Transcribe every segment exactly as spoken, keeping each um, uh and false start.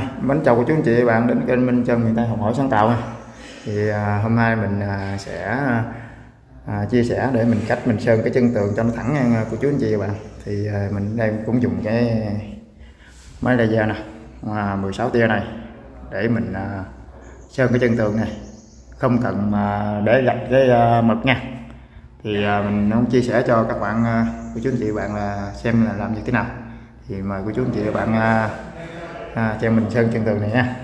Hi, mến chào cô chú anh chị và bạn đến kênh Minh Chơn Miền Tây học hỏi sáng tạo. Thì à, hôm nay mình à, sẽ à, chia sẻ để mình cách mình sơn cái chân tường cho nó thẳng nha cô chú anh chị và bạn. Thì à, mình đây cũng dùng cái máy laser nè, à, mười sáu tia này để mình à, sơn cái chân tường này, không cần mà để gạch cái à, mực nha. Thì à, mình cũng chia sẻ cho các bạn à, cô chú anh chị và bạn là xem là làm như thế nào. Thì mời cô chú anh chị và bạn à, À, cho mình sơn chân tường này nha.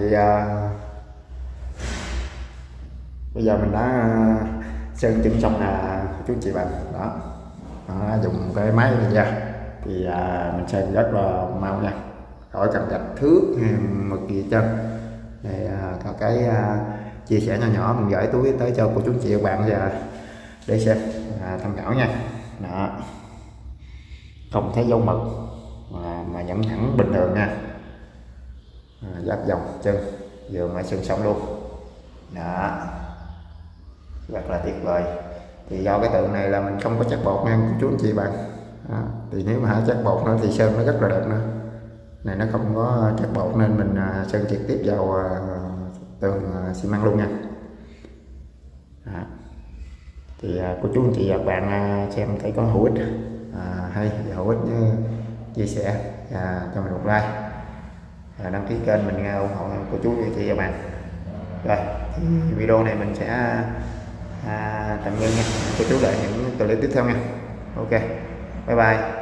thì à, bây giờ mình đã sơn chỉnh xong là chú chị bạn đó, đó dùng cái máy này nha, thì à, mình sơn rất là mau nha, khỏi cần gạch thước hay mực gì chân. Thì à, có cái à, chia sẻ nhỏ nhỏ mình gửi túi tới cho cô chú chị bạn và để xem à, tham khảo nha. Đó, không thấy dấu mực mà, mà nhẫn thẳng bình thường nha, à, giáp dòng chân vừa mới sơn xong luôn đó, rất là tuyệt vời. Thì do cái tượng này là mình không có chát bột nha cô chú anh chị bạn, à, thì nếu mà chát bột nữa thì sơn nó rất là đẹp nữa, này nó không có chát bột nên mình sơn trực tiếp vào tường xi măng luôn nha. Đó, thì cô chú anh chị và bạn xem thấy có hữu ích à, hay hữu ích như chia sẻ à, cho mình một like à, đăng ký kênh mình nghe ủng hộ cô chú anh chị và bạn. Rồi thì video này mình sẽ à, tạm ngưng nha, cô chú đợi những clip tiếp theo nha. Ok, bye bye.